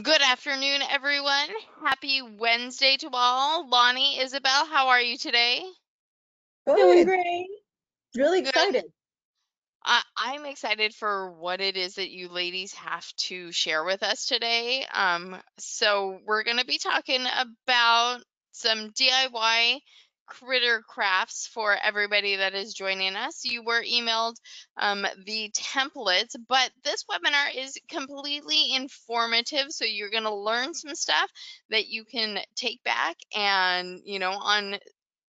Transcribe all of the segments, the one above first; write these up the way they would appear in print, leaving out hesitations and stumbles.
Good afternoon, everyone. Happy Wednesday to all. Loni, Isabel, how are you today? Good. Doing great. Really good. Excited. I'm excited for what it is that you ladies have to share with us today. So we're going to be talking about some DIY critter crafts for everybody that is joining us. You were emailed the templates, but this webinar is completely informative, so you're going to learn some stuff that you can take back and, you know, on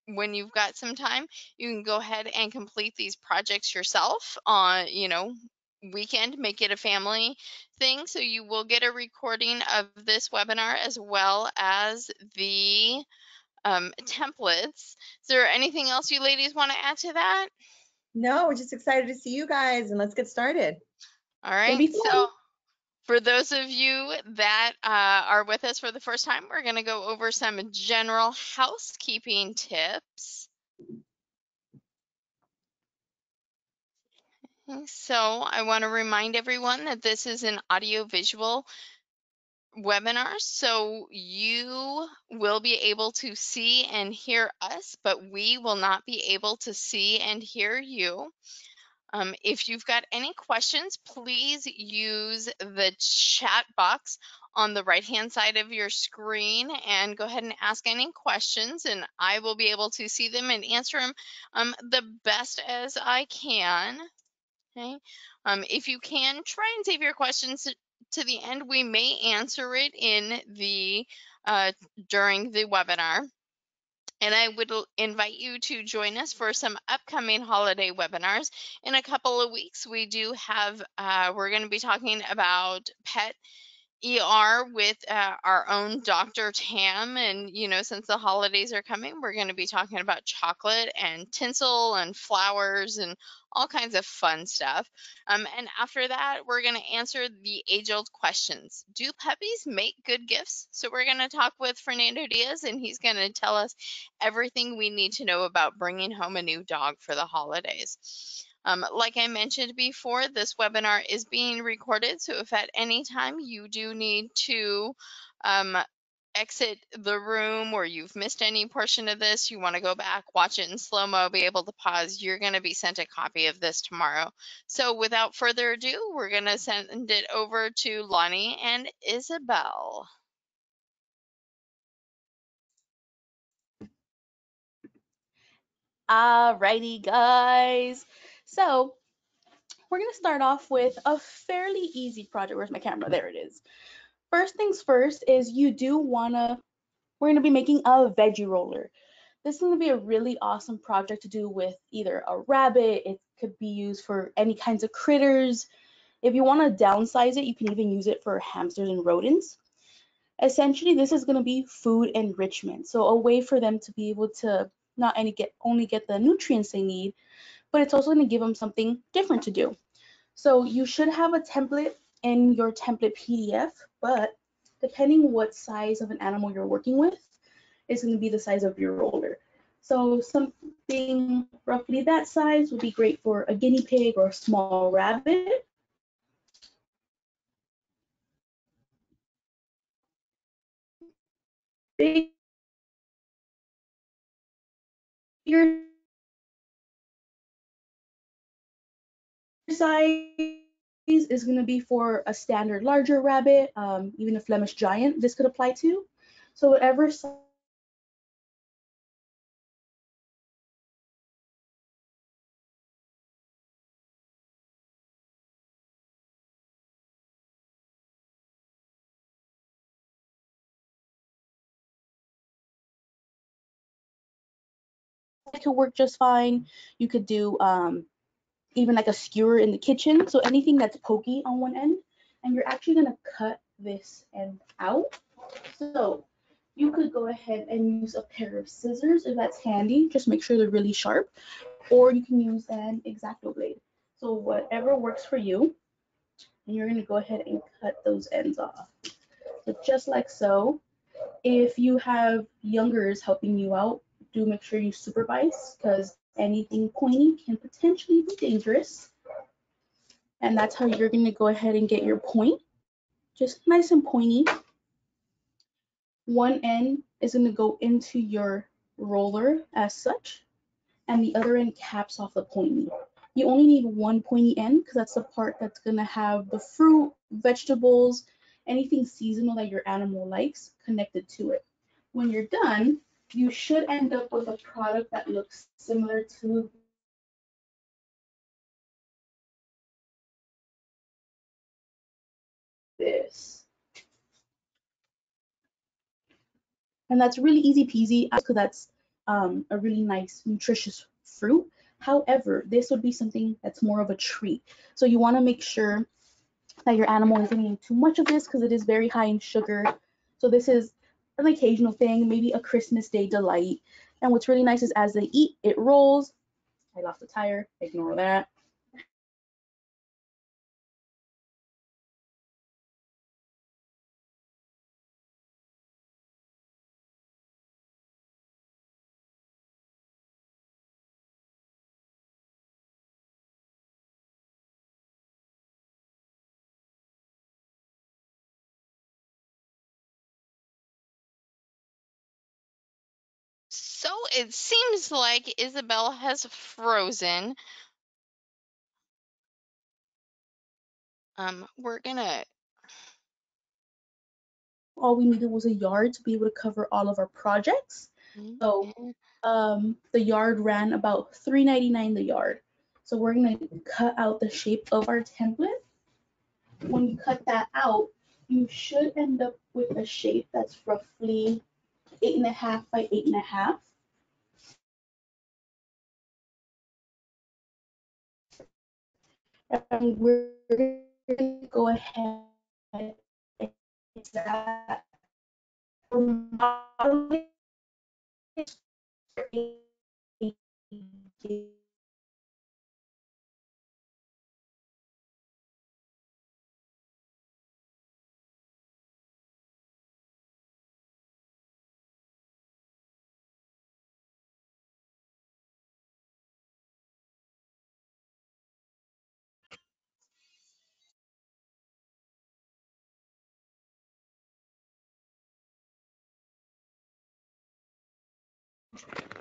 when you've got some time, you can go ahead and complete these projects yourself on, you know, weekend, make it a family thing. So you will get a recording of this webinar as well as the templates. Is there anything else you ladies want to add to that? No, we're just excited to see you guys, and let's get started. All right, so for those of you that are with us for the first time, we're going to go over some general housekeeping tips. So I want to remind everyone that this is an audio-visual webinar, so you will be able to see and hear us, but we will not be able to see and hear you. If you've got any questions, please use the chat box on the right hand side of your screen and go ahead and ask any questions, and I will be able to see them and answer them the best as I can. Okay. If you can, try and save your questions to the end. We may answer it in the during the webinar. And I would invite you to join us for some upcoming holiday webinars. In a couple of weeks, we do have, we're going to be talking about pet ER with our own Dr. Tam, and, you know, since the holidays are coming, we're going to be talking about chocolate and tinsel and flowers and all kinds of fun stuff. And after that, we're going to answer the age-old questions. Do puppies make good gifts? So we're going to talk with Fernando Diaz, and he's going to tell us everything we need to know about bringing home a new dog for the holidays. Like I mentioned before, this webinar is being recorded, so if at any time you do need to exit the room or you've missed any portion of this, you want to go back, watch it in slow-mo, be able to pause, you're going to be sent a copy of this tomorrow. So without further ado, we're going to send it over to Loni and Isabel. Alrighty, guys. So we're going to start off with a fairly easy project. Where's my camera? There it is. First things first is you do want to, we're going to be making a veggie roller. This is going to be a really awesome project to do with either a rabbit. It could be used for any kinds of critters. If you want to downsize it, you can even use it for hamsters and rodents. Essentially, this is going to be food enrichment. So a way for them to be able to not only get the nutrients they need, but it's also going to give them something different to do. So you should have a template in your template PDF, but depending what size of an animal you're working with, it's going to be the size of your roller. So something roughly that size would be great for a guinea pig or a small rabbit. Bigger size is going to be for a standard larger rabbit, even a Flemish giant this could apply to. So whatever it could work just fine. You could do even like a skewer in the kitchen, so anything that's pokey on one end, and you're actually going to cut this end out. So you could go ahead and use a pair of scissors if that's handy, just make sure they're really sharp, or you can use an X-Acto blade. So whatever works for you, and you're going to go ahead and cut those ends off. So just like so. If you have youngers helping you out, do make sure you supervise, because anything pointy can potentially be dangerous. And that's how you're going to go ahead and get your point. just nice and pointy. One end is going to go into your roller as such, and the other end caps off the pointy. You only need one pointy end because that's the part that's going to have the fruit, vegetables, anything seasonal that your animal likes connected to it. When you're done, you should end up with a product that looks similar to this. And that's really easy peasy because that's a really nice, nutritious fruit. However, this would be something that's more of a treat. So you want to make sure that your animal isn't eating too much of this because it is very high in sugar. So this is an occasional thing, maybe a Christmas Day delight. And what's really nice is as they eat, it rolls. I lost the tire, ignore that. So it seems like Isabel has frozen. We're gonna. All we needed was a yard to be able to cover all of our projects. Mm-hmm. So the yard ran about $3.99 the yard. So we're gonna cut out the shape of our template. When you cut that out, you should end up with a shape that's roughly 8.5 by 8.5. And we're going to go ahead and that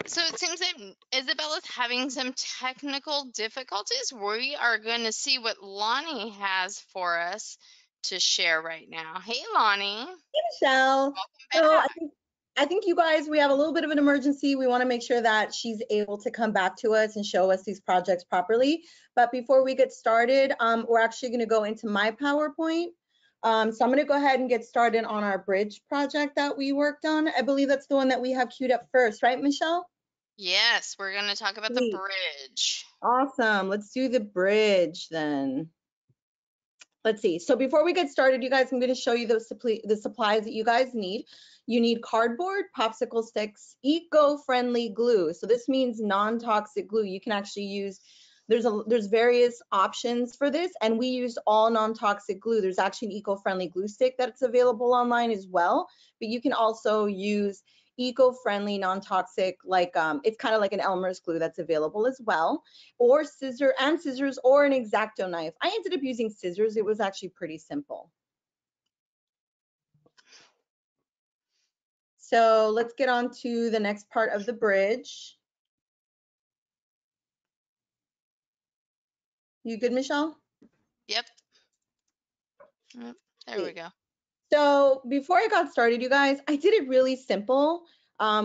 So it seems that Isabel is having some technical difficulties. We are going to see what Loni has for us to share right now. Hey, Loni. Hey, Michelle. So I think you guys, we have a little bit of an emergency. We want to make sure that she's able to come back to us and show us these projects properly. But before we get started, we're actually going to go into my PowerPoint. So I'm going to go ahead and get started on our bridge project that we worked on. I believe that's the one that we have queued up first, right, Michelle? Yes, we're going to talk about the bridge. Awesome. Let's do the bridge then. Let's see. So before we get started, you guys, I'm going to show you the supplies that you guys need. You need cardboard, popsicle sticks, eco-friendly glue. So this means non-toxic glue. You can actually use there's various options for this, and we used all non-toxic glue. There's actually an eco-friendly glue stick that's available online as well, but you can also use eco-friendly, non-toxic, like it's kind of like an Elmer's glue that's available as well, or scissors or an X-Acto knife. I ended up using scissors. It was actually pretty simple. So let's get on to the next part of the bridge. You good, Michelle? Yep. There we go. So before I got started, you guys, I did it really simple. I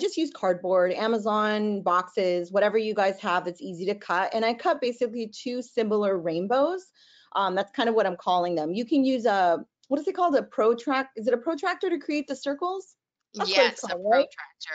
just used cardboard, Amazon boxes, whatever you guys have that's easy to cut. And I cut basically two similar rainbows. That's kind of what I'm calling them. You can use what is it called? A protractor? Is it a protractor to create the circles? That's yes, called, a protractor.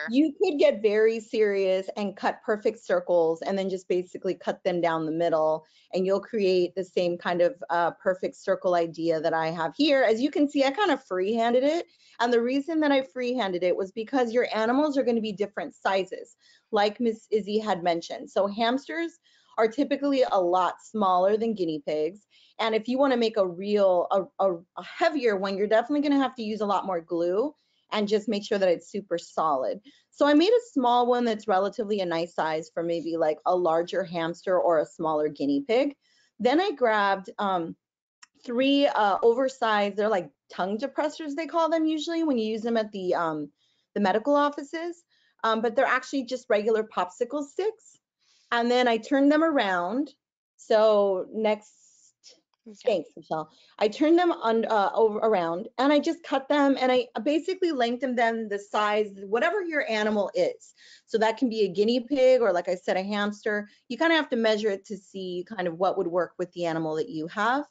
Right? You could get very serious and cut perfect circles and then just basically cut them down the middle, and you'll create the same kind of perfect circle idea that I have here. As you can see, I kind of free-handed it. And the reason that I free-handed it was because your animals are going to be different sizes, like Miss Izzie had mentioned. So hamsters are typically a lot smaller than guinea pigs. And if you want to make a real, a heavier one, you're definitely going to have to use a lot more glue and just make sure that it's super solid. So I made a small one that's relatively a nice size for maybe like a larger hamster or a smaller guinea pig. Then I grabbed three oversized, they're like tongue depressors, they call them usually when you use them at the medical offices, but they're actually just regular popsicle sticks. And then I turned them around. So next, thanks, Michelle. I turned them on, around, and I just cut them, and I basically lengthened them the size, whatever your animal is. So that can be a guinea pig or, like I said, a hamster. You kind of have to measure it to see kind of what would work with the animal that you have.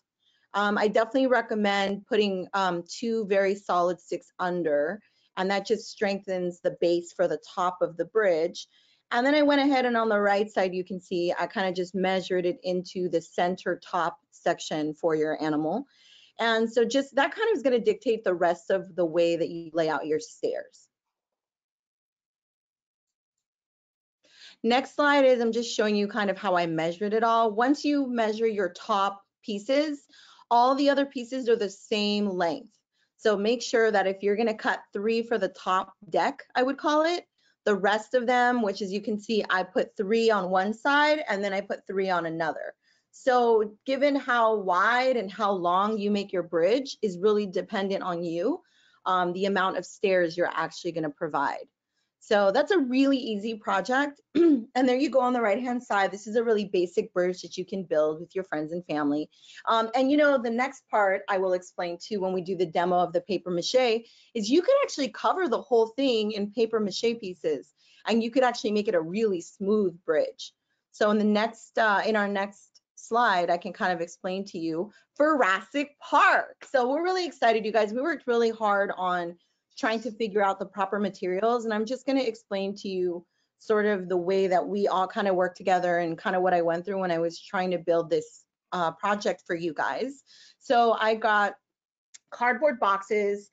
I definitely recommend putting two very solid sticks under, and that just strengthens the base for the top of the bridge. And then I went ahead, and on the right side, you can see I kind of just measured it into the center top section for your animal. And so just that kind of is going to dictate the rest of the way that you lay out your stairs. Next slide is I'm just showing you kind of how I measured it all. Once you measure your top pieces, all the other pieces are the same length. So make sure that if you're going to cut three for the top deck, I would call it, the rest of them, which as you can see, I put three on one side and then I put three on another. So given how wide and how long you make your bridge is really dependent on you, the amount of stairs you're actually going to provide. So that's a really easy project. And there you go on the right-hand side. This is a really basic bridge that you can build with your friends and family. And you know, the next part I will explain too when we do the demo of the paper mache is you could actually cover the whole thing in paper mache pieces, and you could actually make it a really smooth bridge. So in the next, in our next slide, I can kind of explain to you Jurassic Park. So we're really excited, you guys. We worked really hard on trying to figure out the proper materials. And I'm just going to explain to you sort of the way that we all kind of work together and kind of what I went through when I was trying to build this project for you guys. So I got cardboard boxes.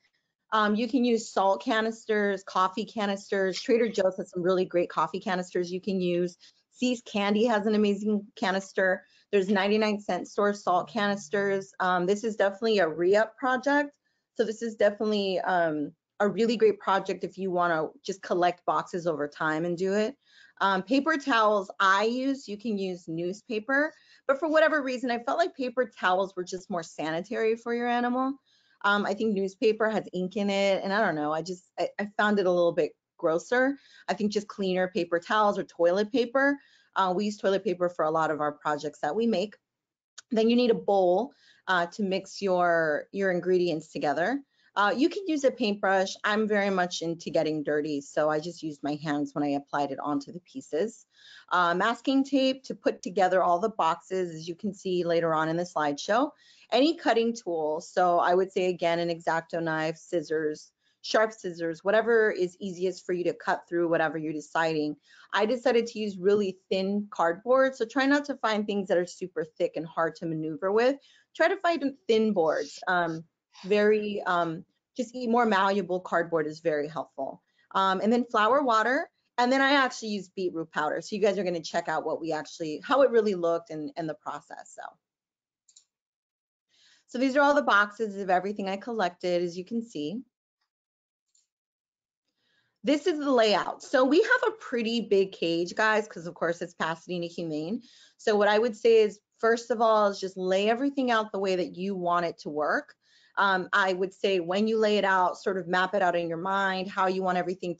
You can use salt canisters, coffee canisters. Trader Joe's has some really great coffee canisters you can use. See's Candy has an amazing canister. There's 99-cent store salt canisters. This is definitely a re-up project. So this is definitely a really great project if you want to just collect boxes over time and do it. Paper towels I use, you can use newspaper, but for whatever reason, I felt like paper towels were just more sanitary for your animal. I think newspaper has ink in it, and I don't know, I found it a little bit grosser. I think just cleaner paper towels or toilet paper. We use toilet paper for a lot of our projects that we make. Then you need a bowl to mix your ingredients together. You can use a paintbrush. I'm very much into getting dirty, so I just used my hands when I applied it onto the pieces. Masking tape to put together all the boxes, as you can see later on in the slideshow. Any cutting tool, so I would say again an X-Acto knife, scissors, sharp scissors, whatever is easiest for you to cut through whatever you're deciding. I decided to use really thin cardboard, so try not to find things that are super thick and hard to maneuver with. Try to find thin boards. Just more malleable cardboard is very helpful. And then flour water, and then I actually use beetroot powder. So you guys are going to check out what we actually, how it really looked and the process. So these are all the boxes of everything I collected, as you can see. This is the layout. So we have a pretty big cage, guys, because of course it's Pasadena Humane. So what I would say is, first of all, is just lay everything out the way that you want it to work. I would say when you lay it out, sort of map it out in your mind, how you want everything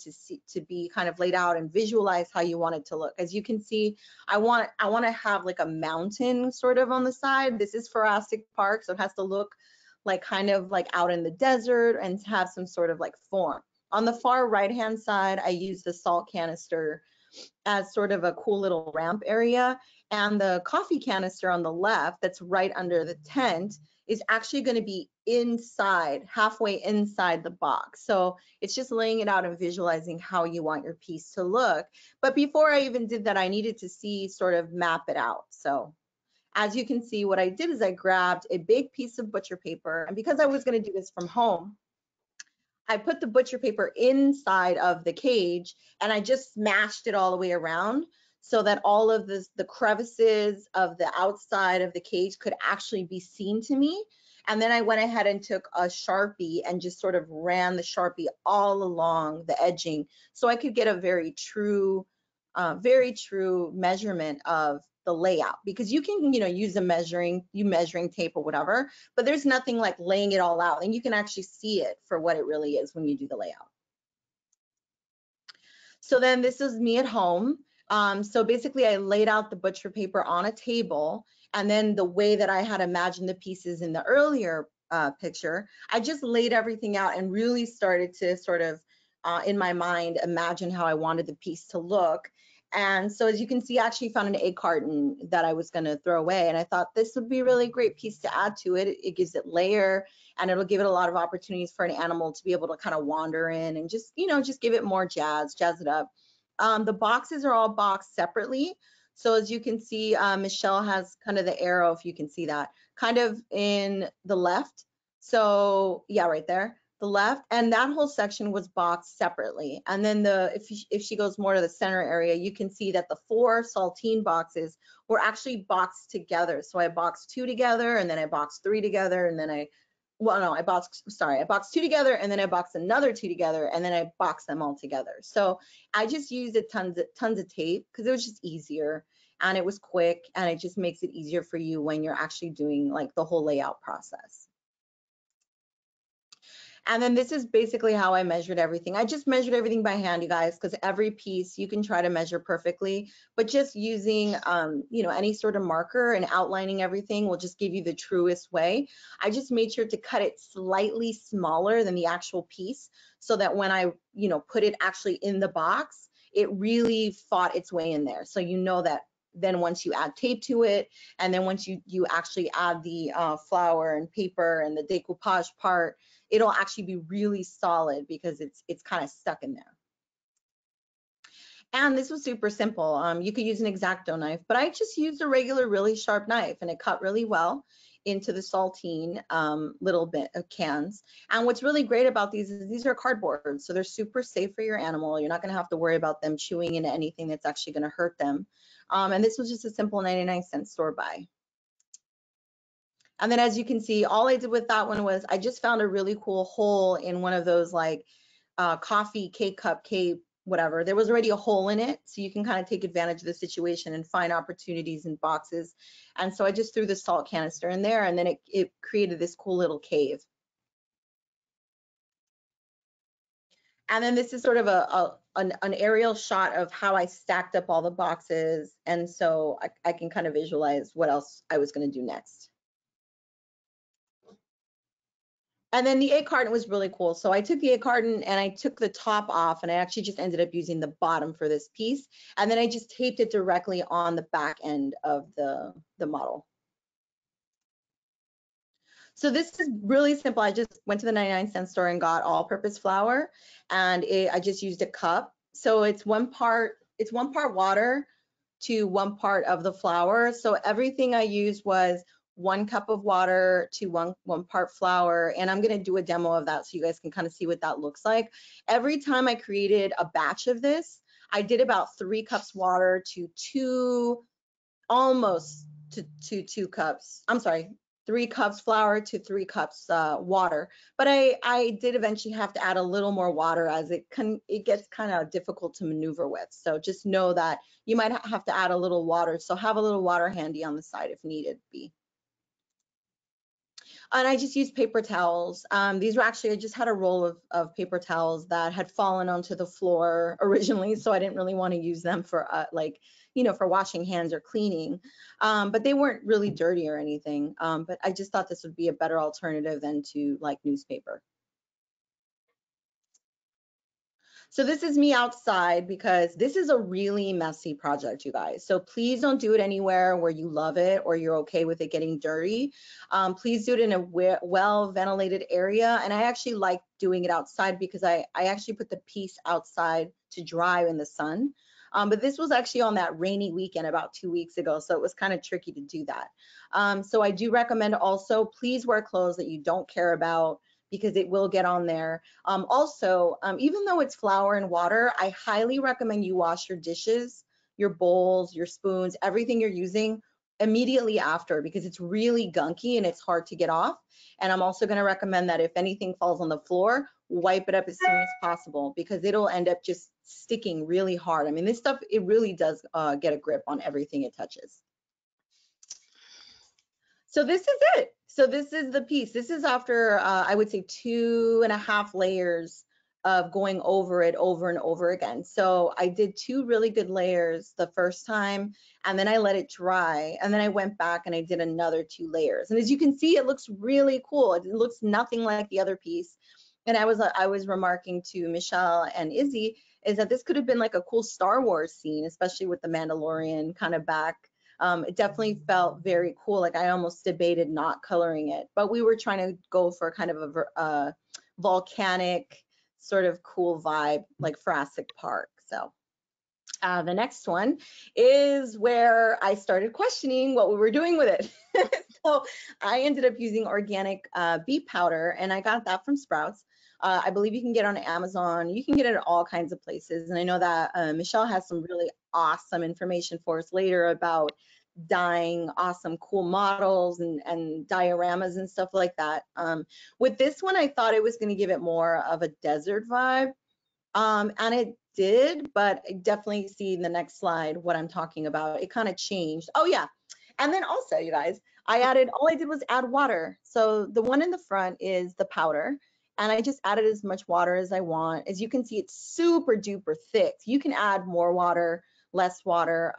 to be kind of laid out, and visualize how you want it to look. As you can see, I want to have like a mountain sort of on the side. This is Jurassic Park, so it has to look like kind of like out in the desert and have some sort of like form. On the far right-hand side, I use the salt canister as sort of a cool little ramp area, and the coffee canister on the left that's right under the tent is actually going to be inside, halfway inside the box. So it's just laying it out and visualizing how you want your piece to look. But before I even did that, I needed to see, sort of map it out. So as you can see, what I did is I grabbed a big piece of butcher paper, and because I was going to do this from home, I put the butcher paper inside of the cage, and I just smashed it all the way around, so that all of the crevices of the outside of the cage could actually be seen to me. And then I went ahead and took a Sharpie and just sort of ran the Sharpie all along the edging, so I could get a very true measurement of the layout, because you can, you know, use a measuring tape or whatever, but there's nothing like laying it all out, and you can actually see it for what it really is when you do the layout. So then this is me at home. So basically I laid out the butcher paper on a table, and then the way that I had imagined the pieces in the earlier picture, I just laid everything out and really started to sort of in my mind imagine how I wanted the piece to look. And so as you can see, I actually found an egg carton that I was going to throw away, and I thought this would be a really great piece to add to it. It gives it layer, and it'll give it a lot of opportunities for an animal to be able to kind of wander in and just, you know, just give it more jazz it up. The boxes are all boxed separately. So as you can see, Michelle has kind of the arrow, if you can see that, kind of in the left. So yeah, right there, the left, and that whole section was boxed separately. And then the if she goes more to the center area, you can see that the 4 saltine boxes were actually boxed together. So I boxed 2 together, and then I boxed 3 together, and then I boxed 2 together, and then I boxed another 2 together, and then I boxed them all together. So I just used tons of tape because it was just easier and it was quick, and it just makes it easier for you when you're actually doing like the whole layout process. And then this is basically how I measured everything. I just measured everything by hand, you guys, because every piece you can try to measure perfectly, but just using, you know, any sort of marker and outlining everything will just give you the truest way. I just made sure to cut it slightly smaller than the actual piece so that when I, you know, put it actually in the box, it really fought its way in there. So you know that then once you add tape to it, and then once you actually add the flour and paper and the decoupage part, it'll actually be really solid because it's kind of stuck in there. And this was super simple. You could use an X-Acto knife, but I just used a regular really sharp knife, and it cut really well into the saltine little bit of cans. And what's really great about these is these are cardboard, so they're super safe for your animal. You're not gonna have to worry about them chewing into anything that's actually gonna hurt them. And this was just a simple 99-cent store buy. And then as you can see, all I did with that one was I just found a really cool hole in one of those like coffee K-cup, whatever. There was already a hole in it, so you can kind of take advantage of the situation and find opportunities in boxes. And so I just threw the salt canister in there, and then it created this cool little cave. And then this is sort of an aerial shot of how I stacked up all the boxes, and so I can kind of visualize what else I was going to do next. And then the egg carton was really cool. So I took the egg carton and I took the top off, and I actually just ended up using the bottom for this piece. And then I just taped it directly on the back end of the model. So this is really simple. I just went to the 99-cent store and got all-purpose flour, and I just used a cup. So it's one part water to 1 part of the flour. So everything I used was 1 cup of water to one part flour, and I'm gonna do a demo of that so you guys can kind of see what that looks like. Every time I created a batch of this, I did about 3 cups water to 2 cups. I'm sorry, 3 cups flour to 3 cups water. But I did eventually have to add a little more water as it gets kind of difficult to maneuver with. So just know that you might have to add a little water. So have a little water handy on the side if needed be. And I just used paper towels. These were actually, I just had a roll of paper towels that had fallen onto the floor originally, so I didn't really want to use them for like, you know, for washing hands or cleaning, but they weren't really dirty or anything. But I just thought this would be a better alternative than to like newspaper. So this is me outside, because this is a really messy project, you guys. So please don't do it anywhere where you love it or you're okay with it getting dirty. Please do it in a well-ventilated area. And I actually like doing it outside because I actually put the piece outside to dry in the sun. But this was actually on that rainy weekend about 2 weeks ago, so it was kind of tricky to do that. So I do recommend also, please wear clothes that you don't care about, because it will get on there. Also, even though it's flour and water, I highly recommend you wash your dishes, your bowls, your spoons, everything you're using immediately after, because it's really gunky and it's hard to get off. And I'm also gonna recommend that if anything falls on the floor, wipe it up as soon as possible, because it'll end up just sticking really hard. I mean, this stuff, it really does get a grip on everything it touches. So this is it. So this is the piece. This is after, I would say, 2.5 layers of going over it over and over again. So I did 2 really good layers the first time, and then I let it dry, and then I went back and I did another 2 layers. And as you can see, it looks really cool. It looks nothing like the other piece. And I was remarking to Michelle and Izzy is that this could have been like a cool Star Wars scene, especially with the Mandalorian kind of back. It definitely felt very cool. Like I almost debated not coloring it, but we were trying to go for kind of a volcanic sort of cool vibe, like Jurassic Park. So the next one is where I started questioning what we were doing with it. So I ended up using organic bee powder, and I got that from Sprouts. I believe you can get it on Amazon. You can get it at all kinds of places. And I know that Michelle has some really awesome information for us later about dyeing awesome cool models and dioramas and stuff like that. With this one, I thought it was going to give it more of a desert vibe, and it did, but I definitely see in the next slide what I'm talking about. It kind of changed. Oh, yeah. And then also, you guys, I added, all I did was add water. So the one in the front is the powder. And I just added as much water as I want. As you can see, it's super duper thick. You can add more water, less water.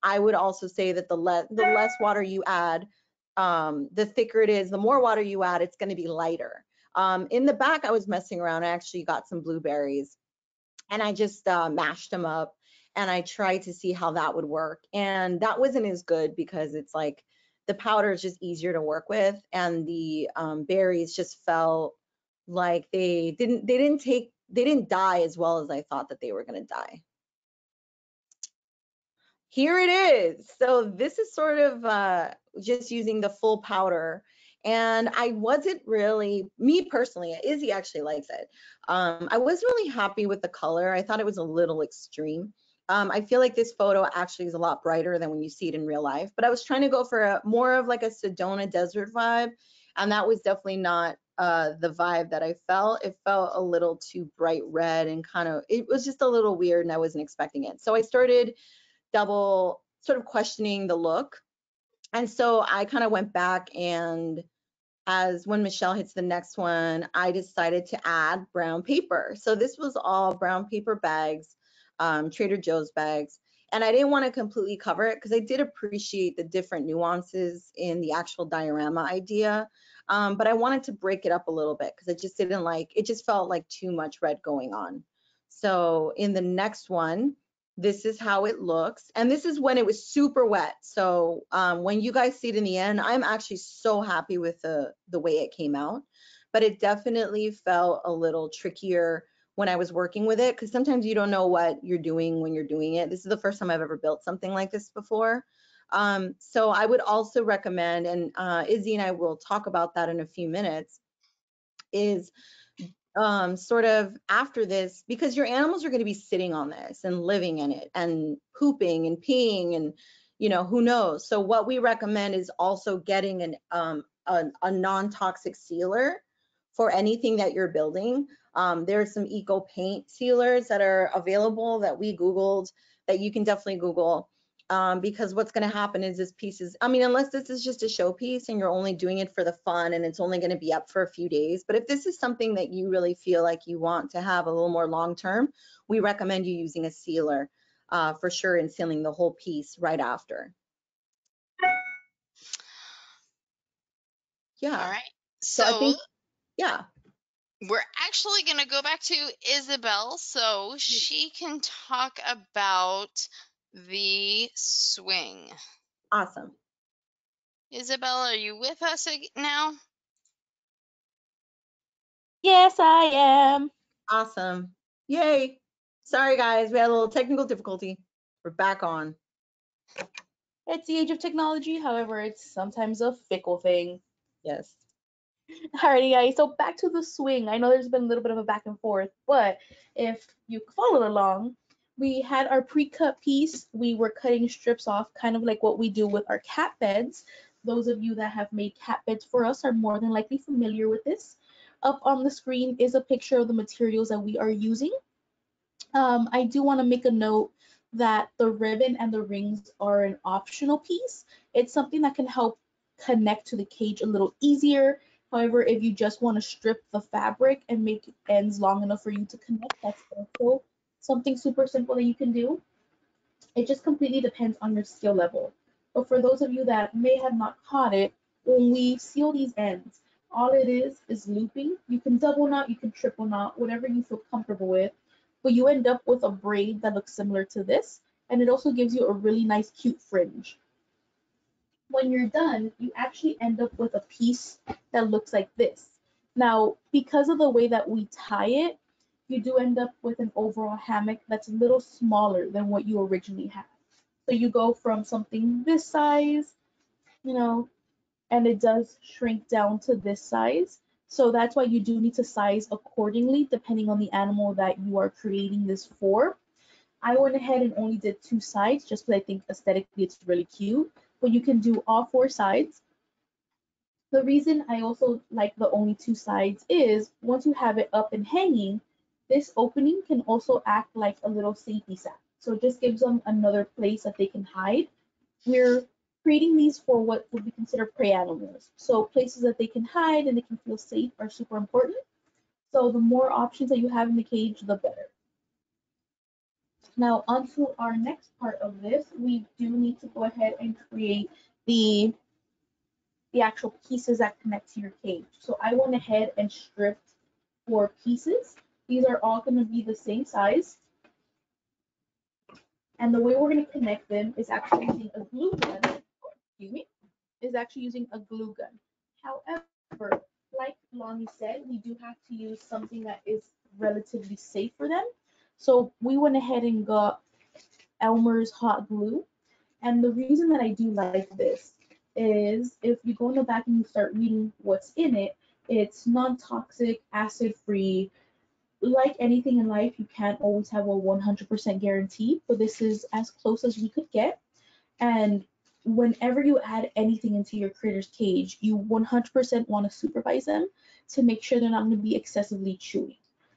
I would also say that the less water you add, the thicker it is. The more water you add, it's going to be lighter. In the back, I was messing around. I actually got some blueberries, and I just mashed them up, and I tried to see how that would work. And that wasn't as good because it's like the powder is just easier to work with, and the berries just felt like they didn't die as well as I thought that they were going to die. Here it is. So this is sort of just using the full powder, and I wasn't really, me personally, Izzy actually likes it. I wasn't really happy with the color. I thought it was a little extreme. I feel like this photo actually is a lot brighter than when you see it in real life, but I was trying to go for a more of like a Sedona desert vibe, and that was definitely not the vibe that I felt. It felt a little too bright red, and kind of, it was just a little weird, and I wasn't expecting it. So I started double sort of questioning the look. And so I kind of went back, and as when Michelle hits the next one, I decided to add brown paper. So this was all brown paper bags, Trader Joe's bags. And I didn't want to completely cover it because I did appreciate the different nuances in the actual diorama idea. But I wanted to break it up a little bit because I just didn't like, it just felt like too much red going on. So in the next one, this is how it looks. And this is when it was super wet. So when you guys see it in the end, I'm actually so happy with the way it came out. But it definitely felt a little trickier when I was working with it, because sometimes you don't know what you're doing when you're doing it. This is the first time I've ever built something like this before. So I would also recommend, and Izzy and I will talk about that in a few minutes, is sort of after this, because your animals are going to be sitting on this and living in it and pooping and peeing and, you know, who knows. So what we recommend is also getting a non-toxic sealer for anything that you're building. There are some eco paint sealers that are available that we Googled, that you can definitely Google. Because what's going to happen is this piece is, I mean, unless this is just a showpiece and you're only doing it for the fun and it's only going to be up for a few days, but if this is something that you really feel like you want to have a little more long-term, we recommend you using a sealer for sure, and sealing the whole piece right after. Yeah. All right. So I think, yeah. We're actually going to go back to Isabel so she can talk about the swing. Awesome. Isabel, are you with us now? Yes, I am. Awesome. Yay. Sorry, guys. We had a little technical difficulty. We're back on. It's the age of technology. However, it's sometimes a fickle thing. Yes. Alrighty, guys. So back to the swing. I know there's been a little bit of a back and forth, but if you followed along, we had our pre-cut piece. We were cutting strips off, kind of like what we do with our cat beds. Those of you that have made cat beds for us are more than likely familiar with this. Up on the screen is a picture of the materials that we are using. I do want to make a note that the ribbon and the rings are an optional piece. It's something that can help connect to the cage a little easier. However, if you just want to strip the fabric and make ends long enough for you to connect, that's also something super simple that you can do. It just completely depends on your skill level. But for those of you that may have not caught it, when we seal these ends, all it is looping. You can double knot, you can triple knot, whatever you feel comfortable with, but you end up with a braid that looks similar to this, and it also gives you a really nice, cute fringe. When you're done, you actually end up with a piece that looks like this. Now, because of the way that we tie it, you do end up with an overall hammock that's a little smaller than what you originally had. So you go from something this size, you know, and it does shrink down to this size. So that's why you do need to size accordingly, depending on the animal that you are creating this for. I went ahead and only did 2 sides just because I think aesthetically it's really cute, but you can do all 4 sides. The reason I also like the only 2 sides is once you have it up and hanging, this opening can also act like a little safety sack. So it just gives them another place that they can hide. We're creating these for what would be considered prey animals. So places that they can hide and they can feel safe are super important. So the more options that you have in the cage, the better. Now onto our next part of this, we do need to go ahead and create the actual pieces that connect to your cage. So I went ahead and stripped 4 pieces. These are all going to be the same size. And the way we're going to connect them is actually using a glue gun. Excuse me, is actually using a glue gun. However, like Loni said, we do have to use something that is relatively safe for them. So we went ahead and got Elmer's hot glue. And the reason that I do like this is if you go in the back and you start reading what's in it, it's non-toxic, acid-free. Like anything in life, you can't always have a 100% guarantee, but this is as close as we could get. And whenever you add anything into your critter's cage, you 100% want to supervise them to make sure they're not going to be excessively chewing.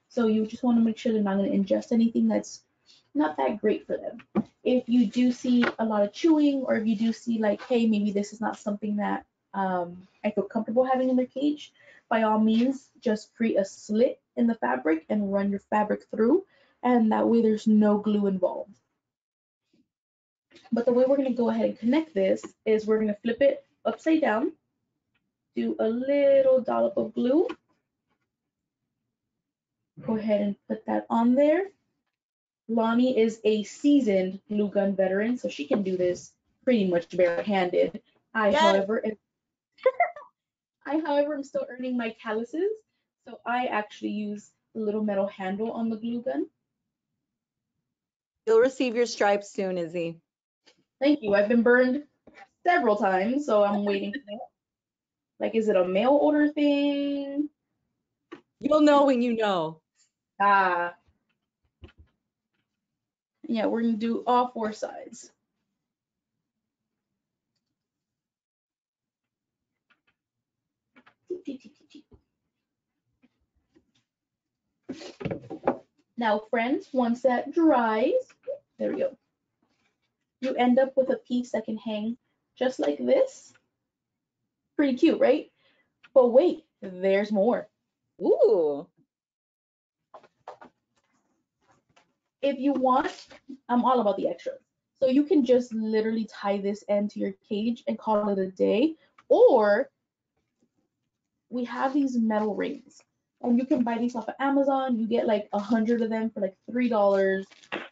So you just want to make sure they're not going to ingest anything that's not that great for them. If you do see a lot of chewing, or if you do see like, hey, maybe this is not something that I feel comfortable having in their cage, by all means, just create a slit in the fabric and run your fabric through, and that way there's no glue involved. But the way we're going to go ahead and connect this is we're going to flip it upside down, do a little dollop of glue, go ahead and put that on there. Loni is a seasoned glue gun veteran, so she can do this pretty much barehanded. I, however, am still earning my calluses, so I actually use a little metal handle on the glue gun. You'll receive your stripes soon, Izzy. Thank you. I've been burned several times, so I'm waiting for that. Like, is it a mail order thing? You'll know when you know. Ah. Yeah, we're going to do all 4 sides. Now, friends, once that dries, there we go, you end up with a piece that can hang just like this. Pretty cute, right? But wait, there's more. Ooh. If you want, I'm all about the extras. So you can just literally tie this end to your cage and call it a day, or we have these metal rings. And you can buy these off of Amazon. You get like 100 of them for like $3.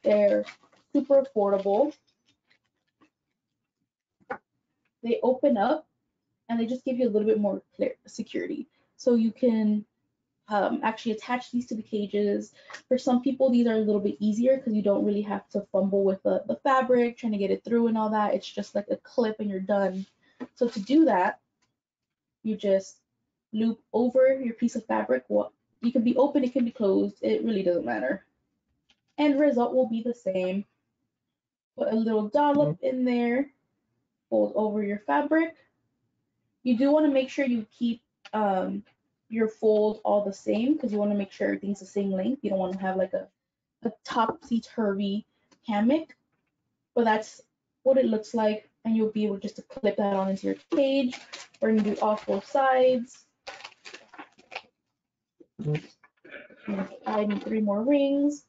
They're super affordable. They open up and they just give you a little bit more security. So you can actually attach these to the cages. For some people, these are a little bit easier because you don't really have to fumble with the fabric, trying to get it through and all that. It's just like a clip and you're done. So to do that, you just loop over your piece of fabric. Well, you can be open, it can be closed, it really doesn't matter. End result will be the same. Put a little dollop in there, fold over your fabric. You do want to make sure you keep your fold all the same, because you want to make sure everything's the same length. You don't want to have like a topsy-turvy hammock, but that's what it looks like. and you'll be able just to clip that on into your cage. We're going to do all four sides. I need 3 more rings.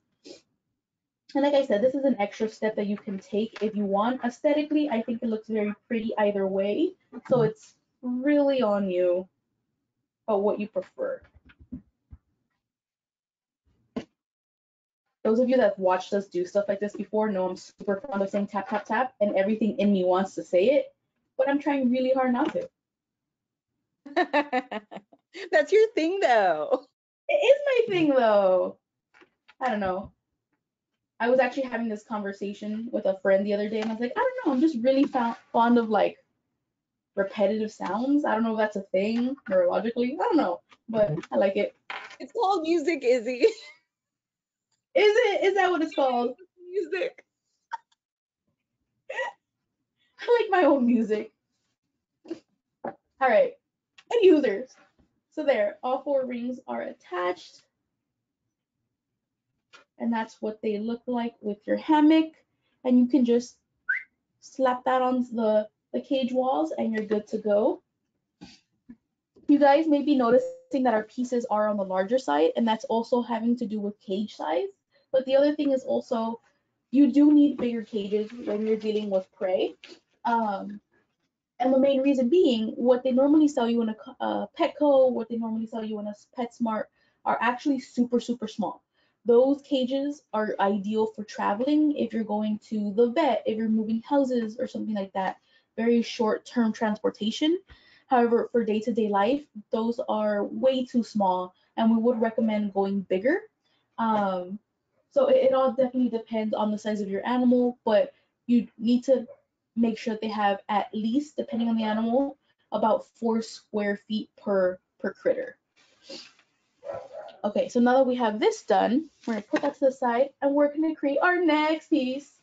And like I said, this is an extra step that you can take if you want. Aesthetically, I think it looks very pretty either way. So it's really on you about what you prefer. Those of you that have watched us do stuff like this before know I'm super fond of saying tap, tap, tap, and everything in me wants to say it, but I'm trying really hard not to. That's your thing, though. It is my thing, though. I don't know. I was actually having this conversation with a friend the other day, and I was like, I don't know, I'm just really fond of like repetitive sounds. I don't know if that's a thing neurologically. I don't know, but I like it. It's called music, Izzy. Is it? Is that what it's called? Music. I like my own music. All right, end users. So there, all 4 rings are attached. And that's what they look like with your hammock. And you can just slap that on the cage walls and you're good to go. You guys may be noticing that our pieces are on the larger side, and that's also having to do with cage size. But the other thing is also, you do need bigger cages when you're dealing with prey. And the main reason being, what they normally sell you in a Petco, what they normally sell you in a PetSmart are actually super, super small. Those cages are ideal for traveling if you're going to the vet, if you're moving houses or something like that, very short-term transportation. However, for day-to-day life, those are way too small, and we would recommend going bigger. So it all definitely depends on the size of your animal, but you need to make sure that they have at least, depending on the animal, about 4 square feet per critter. Okay, so now that we have this done, we're gonna put that to the side and we're gonna create our next piece.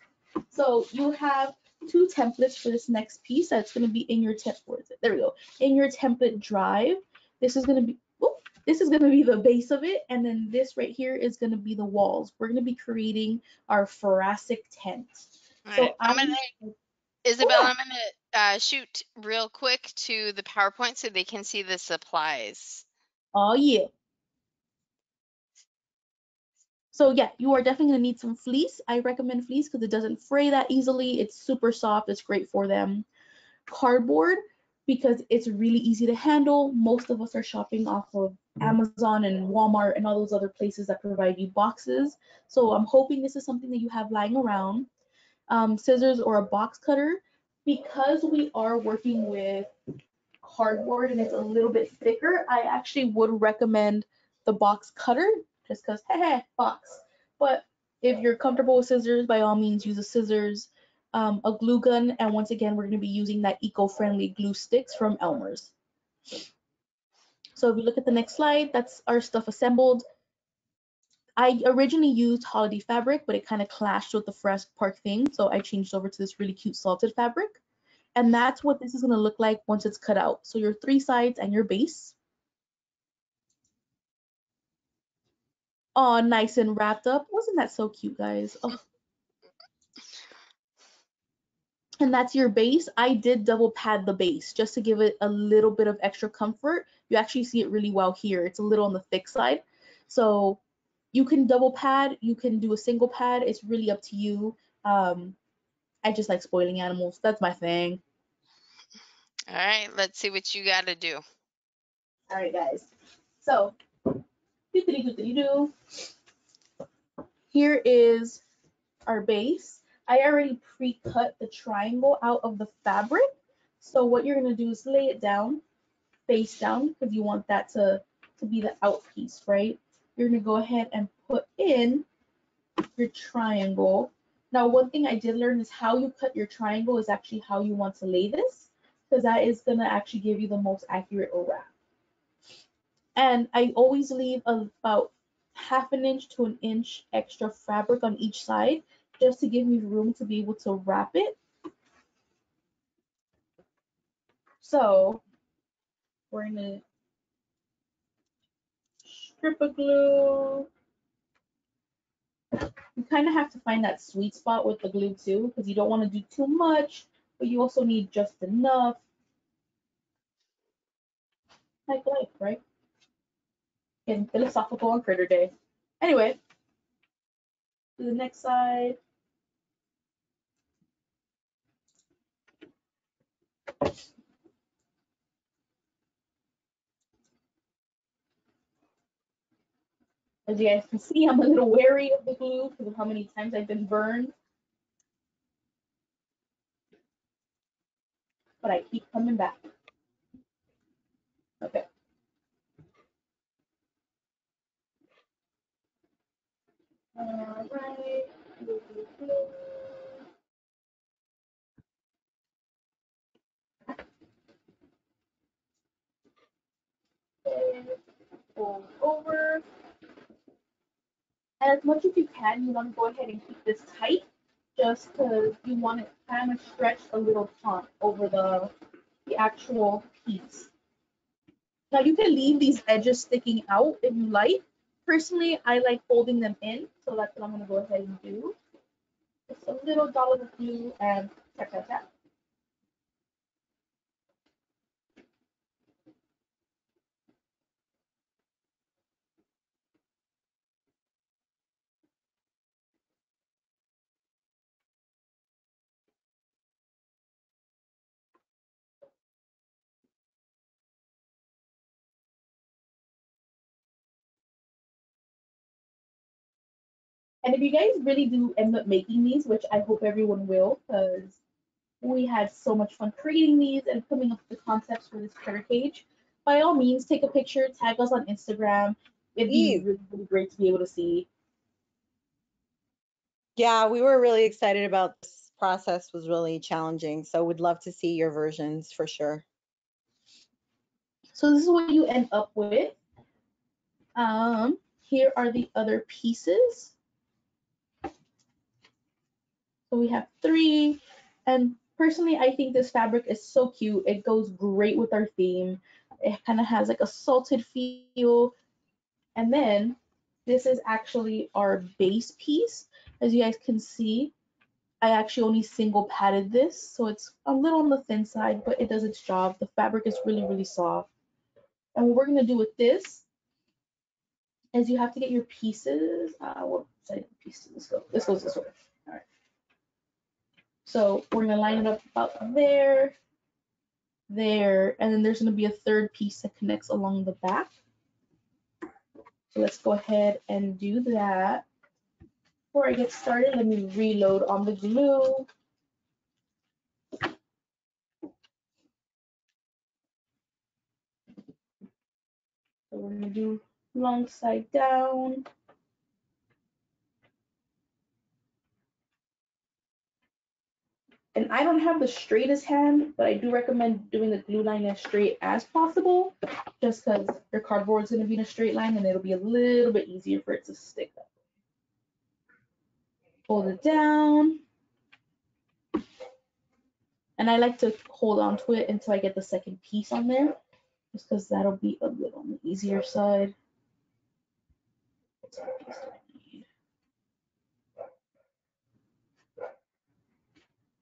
So you have 2 templates for this next piece. That's gonna be in your template drive. This is gonna be the base of it, and then this right here is gonna be the walls. We're gonna be creating our thoracic tent. All right. So I'm gonna shoot real quick to the PowerPoint so they can see the supplies. Oh yeah. So yeah, you are definitely gonna need some fleece. I recommend fleece because it doesn't fray that easily. It's super soft, it's great for them. Cardboard, because it's really easy to handle. Most of us are shopping off of Amazon and Walmart and all those other places that provide you boxes. So I'm hoping this is something that you have lying around. Scissors or a box cutter. Because we are working with cardboard and it's a little bit thicker, I actually would recommend the box cutter. Just because, box. But if you're comfortable with scissors, by all means, use the scissors, a glue gun, and once again, we're going to be using that eco-friendly glue sticks from Elmer's. So if you look at the next slide, that's our stuff assembled. I originally used holiday fabric, but it kind of clashed with the Jurassic Park theme, so I changed over to this really cute salted fabric. And that's what this is going to look like once it's cut out. So your 3 sides and your base. Oh, nice and wrapped up. Wasn't that so cute, guys? Oh. And that's your base. I did double pad the base just to give it a little bit of extra comfort. You actually see it really well here. It's a little on the thick side. So you can double pad, you can do a single pad. It's really up to you. I just like spoiling animals. That's my thing. All right, let's see what you got to do. All right, guys. So here is our base. I already pre-cut the triangle out of the fabric. So what you're going to do is lay it down, face down, because you want that to be the out piece, right? You're going to go ahead and put in your triangle. Now, one thing I did learn is how you cut your triangle is actually how you want to lay this, because that is going to actually give you the most accurate wrap. And I always leave about ½ inch to 1 inch extra fabric on each side just to give me room to be able to wrap it. So we're gonna strip of glue. You kind of have to find that sweet spot with the glue too, because you don't want to do too much, but you also need just enough. Like life, right? Getting philosophical on Critter Day. Anyway, to the next side. As you guys can see, I'm a little wary of the glue because of how many times I've been burned. But I keep coming back. Okay. All right. Okay. Fold over. And as much as you can, you want to go ahead and keep this tight, just because you want it kind of stretch a little taut over the actual piece. Now you can leave these edges sticking out if you like. Personally, I like folding them in, so that's what I'm going to go ahead and do. Just a little dollop of glue and tap, tap, tap. And if you guys really do end up making these, which I hope everyone will, because we had so much fun creating these and coming up with the concepts for this critter cage, by all means, take a picture, tag us on Instagram. It'd be really, really great to be able to see. Yeah, we were really excited about this. Process was really challenging, so we'd love to see your versions for sure. So this is what you end up with. Here are the other pieces. So we have three, and personally, I think this fabric is so cute. It goes great with our theme. It kind of has like a salted feel. And then this is actually our base piece. As you guys can see, I actually only single padded this, so it's a little on the thin side, but it does its job. The fabric is really, really soft. And what we're going to do with this is you have to get your pieces. What side of the piece does this go? This goes this way. All right. So we're gonna line it up about there, and then there's gonna be a third piece that connects along the back. So let's go ahead and do that. Before I get started, let me reload on the glue. So we're gonna do long side down. And I don't have the straightest hand, but I do recommend doing the glue line as straight as possible, just because your cardboard is going to be in a straight line and it'll be a little bit easier for it to stick up. Hold it down. And I like to hold on to it until I get the second piece on there, just because that'll be a little on the easier side.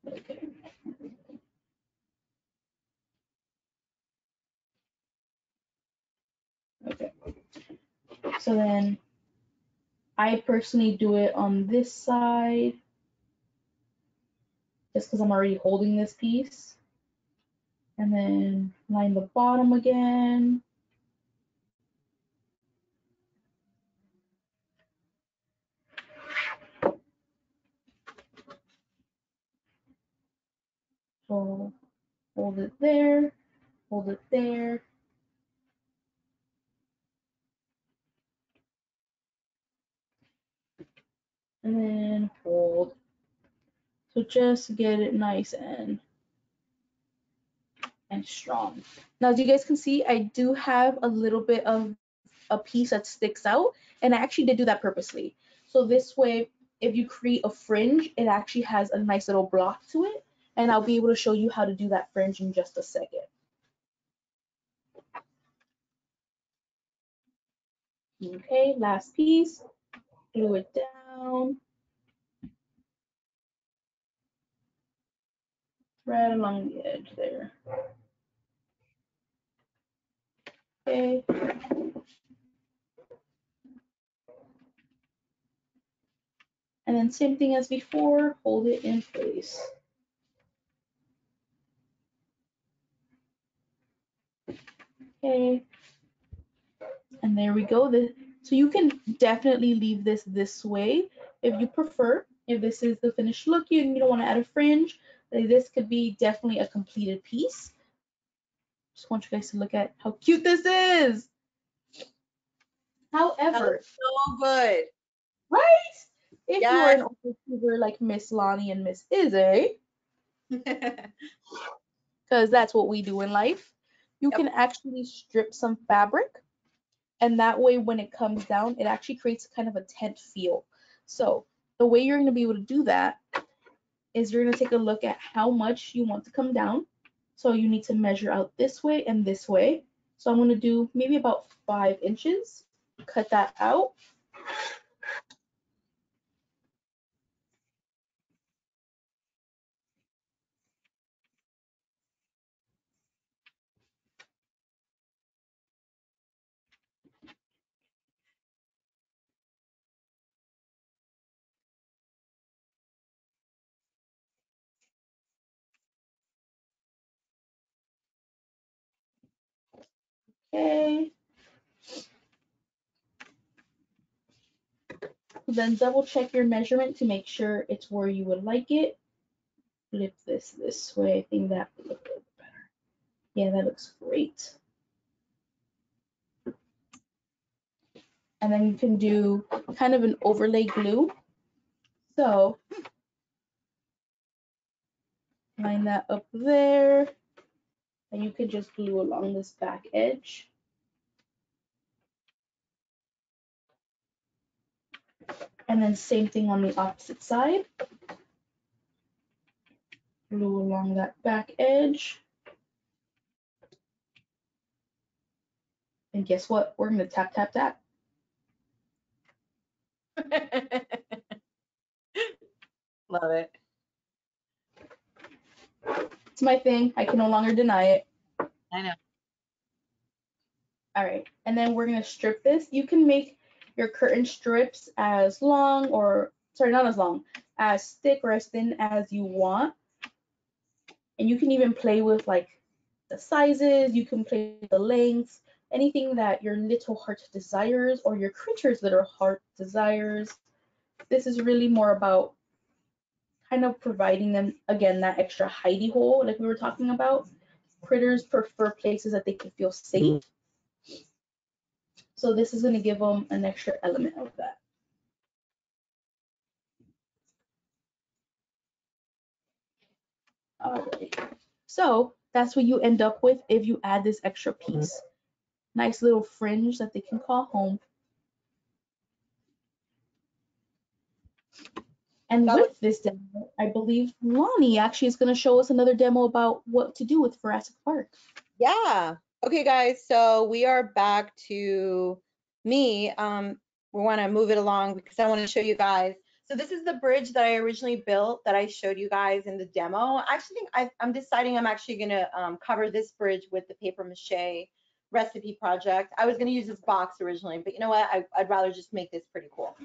Okay. Okay. So then I personally do it on this side just because I'm already holding this piece. And then line the bottom again. So hold it there, hold it there. And then hold. So just get it nice and strong. Now, as you guys can see, I do have a little bit of a piece that sticks out, and I actually did do that purposely. So this way, if you create a fringe, it actually has a nice little block to it. And I'll be able to show you how to do that fringe in just a second. Okay, last piece, glue it down. right along the edge there. Okay. And then same thing as before, hold it in place. Okay. And there we go. So you can definitely leave this way if you prefer. If this is the finished look, you don't want to add a fringe, this could be definitely a completed piece. Just want you guys to look at how cute this is. However, so good, right? If yes. You are an overachiever like Miss Loni and Miss Izzie, because that's what we do in life, you yep. can actually strip some fabric, and that way when it comes down, it actually creates kind of a tent feel. So the way you're going to be able to do that is you're going to take a look at how much you want to come down. So you need to measure out this way and this way. So I'm going to do maybe about 5 inches, cut that out. Okay. Then double check your measurement to make sure it's where you would like it. Flip this way. I think that would look a little better. Yeah, that looks great. And then you can do kind of an overlay glue. So line that up there. And you could just glue along this back edge. And then same thing on the opposite side. Glue along that back edge. And guess what? We're gonna tap, tap, tap. Love it. It's my thing. I can no longer deny it. I know. All right, and then we're gonna strip this. You can make your curtain strips as long or, sorry, not as long, as thick or as thin as you want. And you can even play with like the sizes, you can play with the lengths, anything that your little heart desires or your creature's little heart desires. This is really more about kind of providing them, again, that extra hidey hole like we were talking about. Critters prefer places that they can feel safe. So this is going to give them an extra element of that. All right. So that's what you end up with if you add this extra piece. Nice little fringe that they can call home. And with this demo, I believe Loni actually is going to show us another demo about what to do with Jurassic Park. Yeah. Okay, guys. So we are back to me. We want to move it along because I want to show you guys. So this is the bridge that I originally built that I showed you guys in the demo. I actually think I'm deciding I'm actually going to cover this bridge with the paper mache recipe project. I was going to use this box originally, but you know what? I'd rather just make this pretty cool.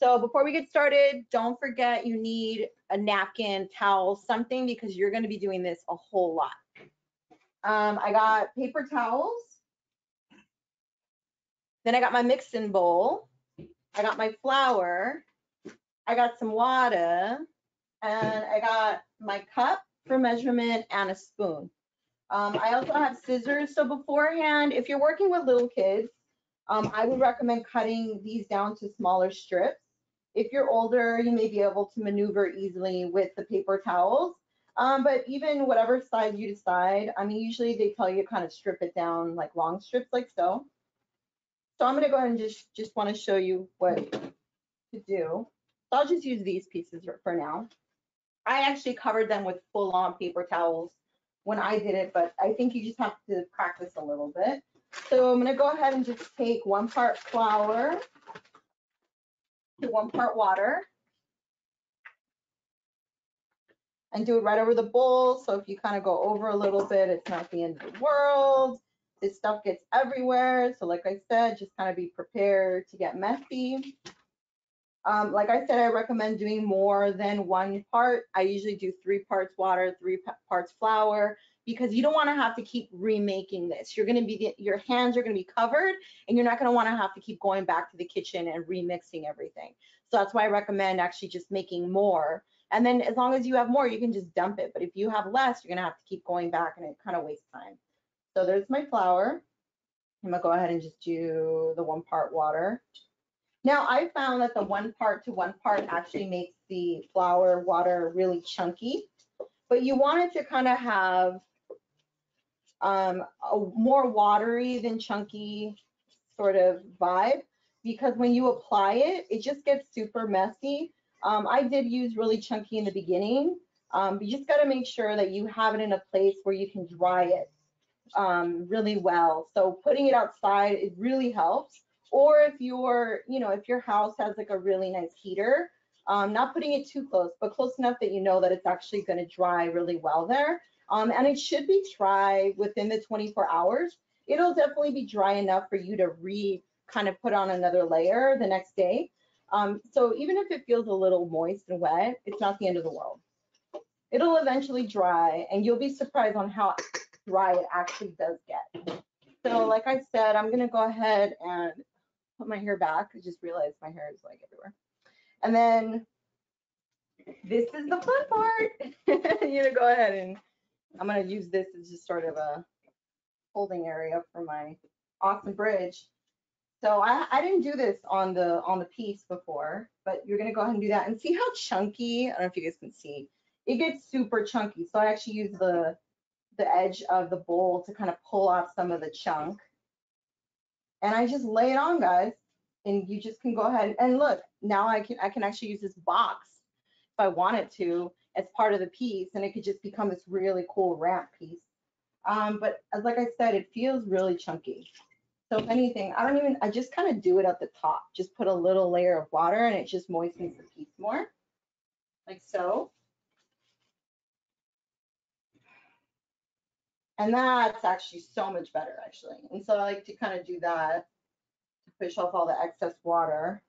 So before we get started, don't forget you need a napkin, towel, something, because you're going to be doing this a whole lot. I got paper towels. Then I got my mixing bowl. I got my flour. I got some water. And I got my cup for measurement and a spoon. I also have scissors, so beforehand, if you're working with little kids, I would recommend cutting these down to smaller strips. If you're older, you may be able to maneuver easily with the paper towels, but even whatever size you decide, I mean, usually they tell you to kind of strip it down like long strips like so. So I'm going to go ahead and just want to show you what to do. So I'll just use these pieces for now. I actually covered them with full-on paper towels when I did it, but I think you just have to practice a little bit. So I'm gonna go ahead and just take 1 part flour to 1 part water. and do it right over the bowl. So if you kind of go over a little bit, it's not the end of the world. This stuff gets everywhere. So like I said, just kind of be prepared to get messy. Like I said, I recommend doing more than one part. I usually do 3 parts water, 3 parts flour, because you don't want to have to keep remaking this. You're going to be, your hands are going to be covered, and you're not going to want to have to keep going back to the kitchen and remixing everything. So that's why I recommend actually just making more. And then as long as you have more, you can just dump it. But if you have less, you're going to have to keep going back, and it kind of wastes time. So there's my flour. I'm going to go ahead and just do the 1 part water. Now, I found that the 1 part to 1 part actually makes the flour water really chunky, but you want it to kind of have a more watery than chunky sort of vibe, because when you apply it, it just gets super messy. I did use really chunky in the beginning, but you just got to make sure that you have it in a place where you can dry it really well. So putting it outside, it really helps. Or if you're, you know, if your house has like a really nice heater, not putting it too close, but close enough that you know that it's actually going to dry really well there. And it should be dry within the 24 hours. It'll definitely be dry enough for you to kind of put on another layer the next day. So even if it feels a little moist and wet, it's not the end of the world. It'll eventually dry, and you'll be surprised on how dry it actually does get. So like I said, I'm going to go ahead and put my hair back. I just realized my hair is like everywhere. And then this is the fun part. You're going to go ahead and I'm going to use this as just sort of a holding area for my awesome bridge. So I didn't do this on the piece before, but you're going to go ahead and do that and see how chunky. I don't know if you guys can see. It gets super chunky. So I actually use the edge of the bowl to kind of pull off some of the chunk. And I just lay it on, guys, and you just can go ahead and look. Now I can actually use this box if I wanted to as part of the piece, and it could just become this really cool wrap piece. But as like I said, it feels really chunky. So if anything, I just kind of do it at the top. Just put a little layer of water, and it just moistens the piece more, like so. And that's actually so much better, actually. And so I like to kind of do that to push off all the excess water.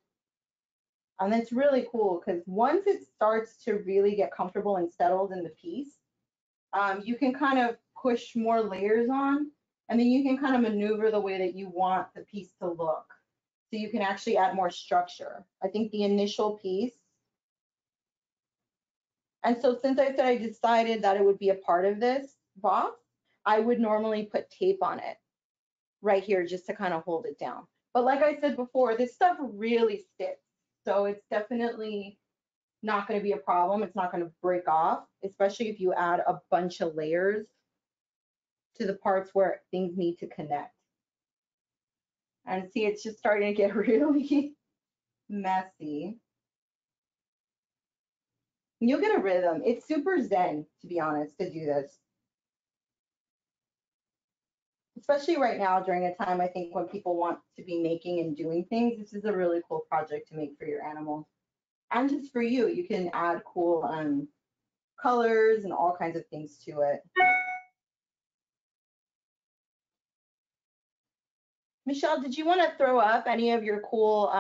And it's really cool because once it starts to really get comfortable and settled in the piece, you can kind of push more layers on, and then you can kind of maneuver the way that you want the piece to look. So you can actually add more structure. I think the initial piece. And so since I said I decided that it would be a part of this box, I would normally put tape on it right here just to kind of hold it down. But like I said before, this stuff really sticks. So it's definitely not going to be a problem. It's not going to break off, especially if you add a bunch of layers to the parts where things need to connect. And see, it's just starting to get really messy. And you'll get a rhythm. It's super zen, to be honest, to do this. Especially right now during a time, I think, when people want to be making and doing things, this is a really cool project to make for your animals. And just for you, you can add cool colors and all kinds of things to it. Michelle, did you want to throw up any of your cool...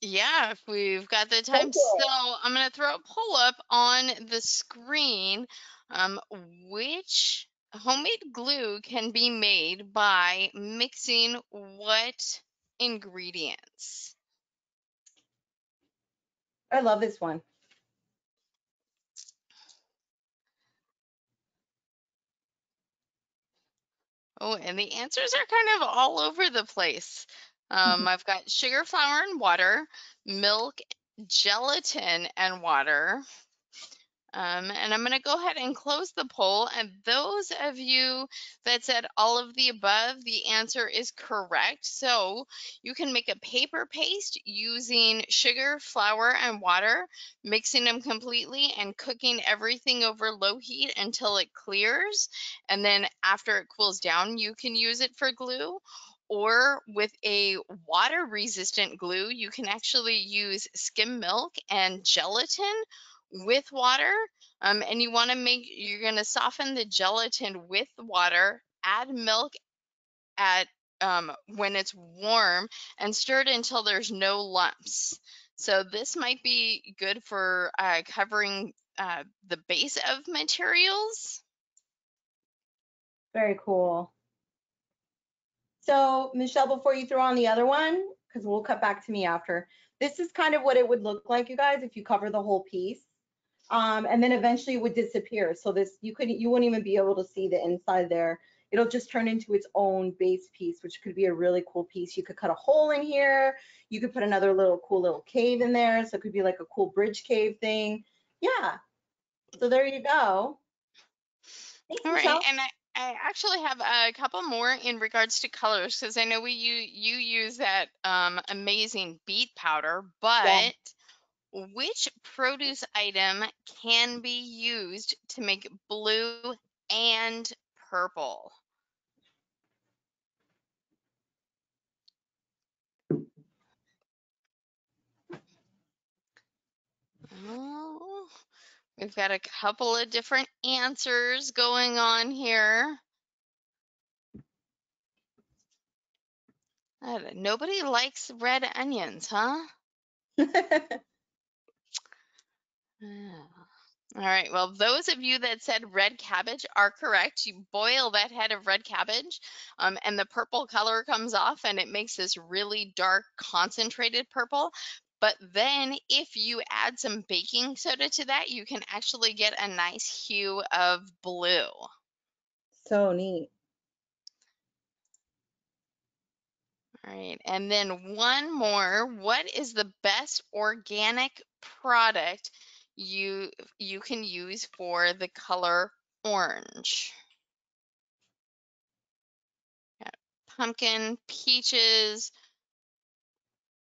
Yeah, if we've got the time. So I'm going to throw a poll up on the screen, which... homemade glue can be made by mixing what ingredients? I love this one. Oh, and the answers are kind of all over the place. I've got sugar, flour, and water, milk, gelatin, and water. And I'm going to go ahead and close the poll. And those of you that said all of the above, the answer is correct. So you can make a paper paste using sugar, flour, and water, mixing them completely and cooking everything over low heat until it clears. And then after it cools down, you can use it for glue. Or with a water-resistant glue, you can actually use skim milk and gelatin, with water, and you want to make, you're going to soften the gelatin with water, add milk at when it's warm, and stir it until there's no lumps. So this might be good for covering the base of materials. Very cool. So Michelle, before you throw on the other one, because we'll cut back to me after, this is kind of what it would look like, you guys, if you cover the whole piece. And then eventually it would disappear. So this, you wouldn't even be able to see the inside there. It'll just turn into its own base piece, which could be a really cool piece. You could cut a hole in here. You could put another little cool little cave in there. So it could be like a cool bridge cave thing. Yeah. So there you go. Thanks, all right, Michelle. And I actually have a couple more in regards to colors, because I know you use that amazing beet powder, but yeah. Which produce item can be used to make blue and purple? Oh, we've got a couple of different answers going on here. Nobody likes red onions, huh? All right, well, those of you that said red cabbage are correct. You boil that head of red cabbage and the purple color comes off and it makes this really dark, concentrated purple. But then if you add some baking soda to that, you can actually get a nice hue of blue. So neat. All right, and then one more. What is the best organic product you can use for the color orange? Got pumpkin, peaches,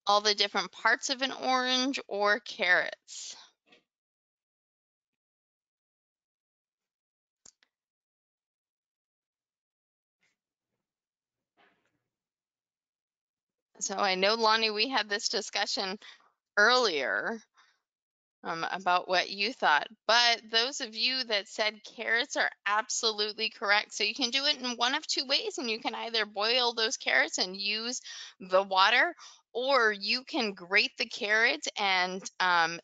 all the different parts of an orange, or carrots. So I know, Loni, we had this discussion earlier about what you thought, but those of you that said carrots are absolutely correct. So you can do it in one of two ways, and you can either boil those carrots and use the water, or you can grate the carrots and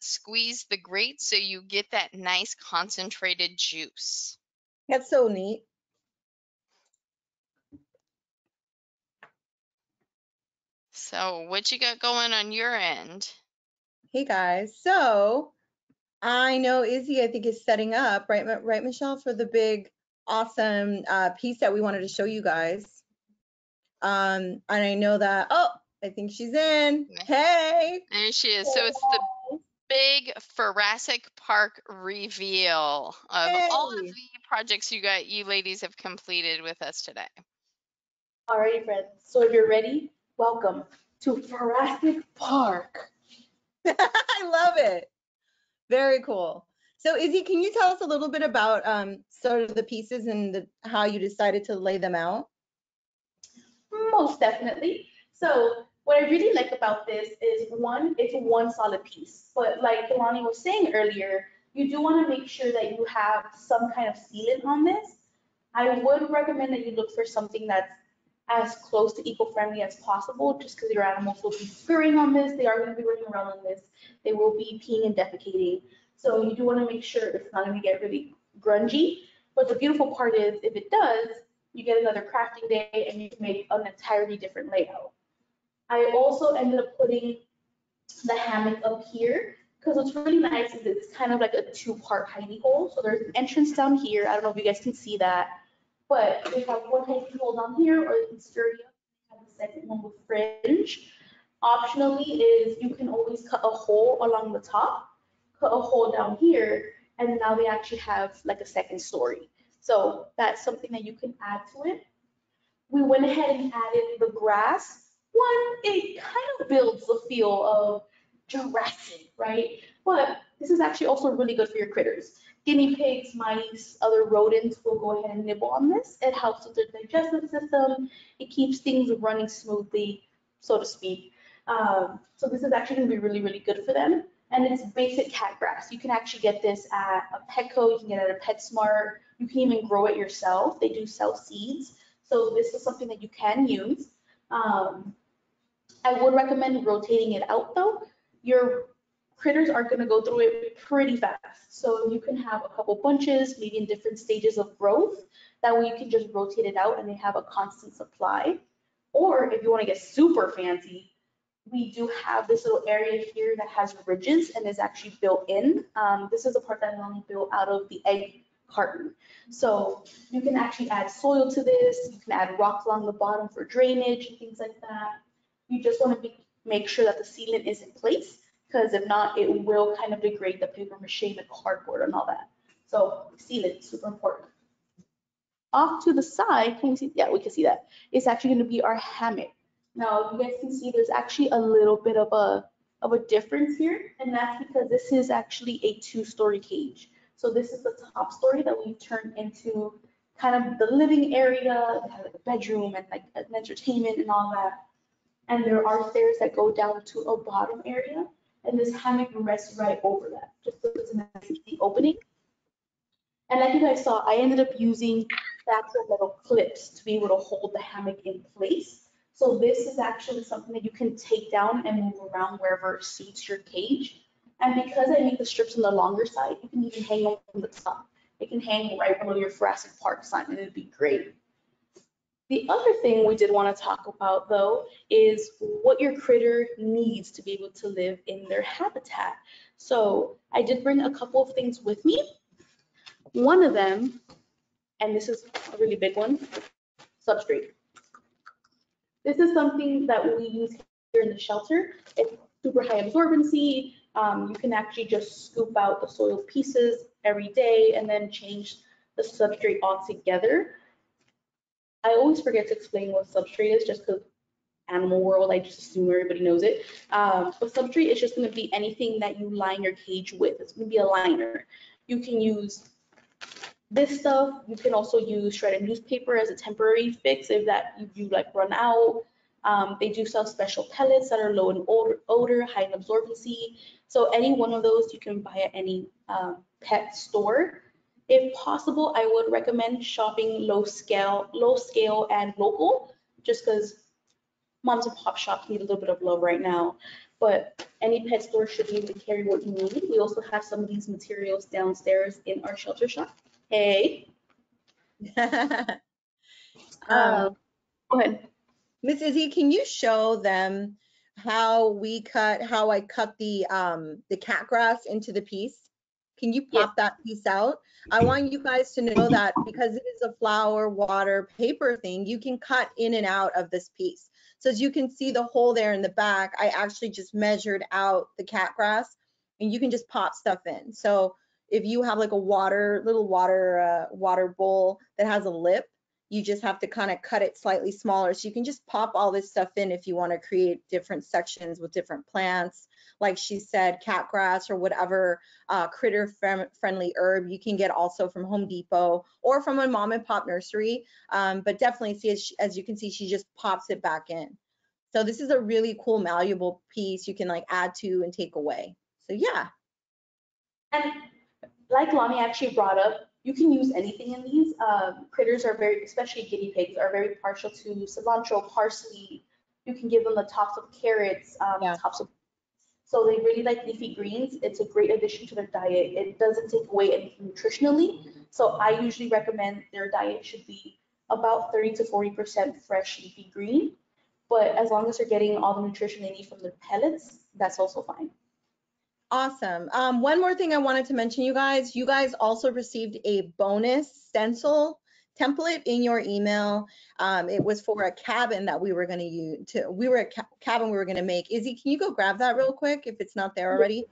squeeze the grate so you get that nice concentrated juice. That's so neat. So what you got going on your end? Hey guys, so I know Izzie, I think, is setting up, right, Michelle, for the big, awesome piece that we wanted to show you guys. And I know that, oh, I think she's in. Hey. There she is. Hey. So it's the big Jurassic Park reveal of all of the projects you ladies have completed with us today. All right, friends. So if you're ready, welcome to Jurassic Park. I love it. Very cool. So Izzie, can you tell us a little bit about sort of the pieces and how you decided to lay them out? Most definitely. So what I really like about this is, one, it's one solid piece. But like Loni was saying earlier, you do want to make sure that you have some kind of sealant on this. I would recommend that you look for something that's as close to eco-friendly as possible, just because your animals will be scurrying on this, they are going to be running around on this, they will be peeing and defecating. So you do want to make sure it's not going to get really grungy. But the beautiful part is, if it does, you get another crafting day and you can make an entirely different layout. I also ended up putting the hammock up here, because what's really nice is it's kind of like a two-part hidey hole. So there's an entrance down here, I don't know if you guys can see that, but they have one hidey hole down here, or you can stir it up and have the second one with fringe. Optionally is you can always cut a hole along the top, cut a hole down here, and now they actually have like a second story. So that's something that you can add to it. We went ahead and added the grass. One, it kind of builds the feel of Jurassic, right? But this is actually also really good for your critters. Guinea pigs, mice, other rodents will go ahead and nibble on this. It helps with their digestive system. It keeps things running smoothly, so to speak. So this is actually going to be really, really good for them. And it's basic cat grass. You can actually get this at a Petco, you can get it at a PetSmart. You can even grow it yourself. They do sell seeds. So this is something that you can use. I would recommend rotating it out though. Your critters are gonna go through it pretty fast. So you can have a couple bunches, maybe in different stages of growth. That way you can just rotate it out and they have a constant supply. Or if you wanna get super fancy, we do have this little area here that has ridges and is actually built in. This is the part that Loni built out of the egg carton. So you can actually add soil to this. You can add rocks along the bottom for drainage and things like that. You just want to make sure that the sealant is in place, because if not, it will kind of degrade the paper mache, the cardboard and all that. So sealant, super important. Off to the side, can we see? Yeah, we can see that. It's actually going to be our hammock. Now, you guys can see there's actually a little bit of a difference here, and that's because this is actually a two-story cage. So this is the top story that we turned into kind of the living area, like a bedroom and like an entertainment and all that. And there are stairs that go down to a bottom area, and this hammock rests right over that, just so it's an easy opening. And like you guys saw, I ended up using the little clips to be able to hold the hammock in place. So this is actually something that you can take down and move around wherever it suits your cage. And because I make the strips on the longer side, you can even hang them from the top. It can hang right below your Jurassic Park sign, and it'd be great. The other thing we did want to talk about, though, is what your critter needs to be able to live in their habitat. So I did bring a couple of things with me. One of them, and this is a really big one, substrate. This is something that we use here in the shelter. It's super high absorbency. You can actually just scoop out the soil pieces every day and then change the substrate altogether. I always forget to explain what substrate is just because animal world, I just assume everybody knows it. But substrate is just going to be anything that you line your cage with. It's going to be a liner. You can use this stuff. You can also use shredded newspaper as a temporary fix if that you like run out. They do sell special pellets that are low in odor, high in absorbency. So any one of those you can buy at any pet store. If possible, I would recommend shopping low scale and local, just because moms and pop shops need a little bit of love right now. But any pet store should be able to carry what you need. We also have some of these materials downstairs in our shelter shop. Hey. Go ahead. Miss Izzie, can you show them how I cut the cat grass into the piece? Can you pop that piece out? I want you guys to know that because it is a flower, water, paper thing, you can cut in and out of this piece. So as you can see the hole there in the back, I actually just measured out the cat grass, and you can just pop stuff in. So if you have like a little water bowl that has a lip, you just have to kind of cut it slightly smaller. So you can just pop all this stuff in if you want to create different sections with different plants. Like she said, cat grass or whatever critter friendly herb you can get also from Home Depot or from a mom and pop nursery. But definitely see, as you can see, she just pops it back in. So this is a really cool malleable piece you can like add to and take away. So yeah. And like Loni actually brought up, you can use anything in these. Critters are very, especially guinea pigs, are very partial to cilantro, parsley. You can give them the tops of carrots, tops of. So they really like leafy greens. It's a great addition to their diet. It doesn't take away anything nutritionally. So I usually recommend their diet should be about 30 to 40% fresh leafy green. But as long as they're getting all the nutrition they need from their pellets, that's also fine. Awesome. One more thing I wanted to mention, you guys also received a bonus stencil template in your email. It was for a cabin that we were going to use. We were going to make. Izzie, can you go grab that real quick if it's not there already?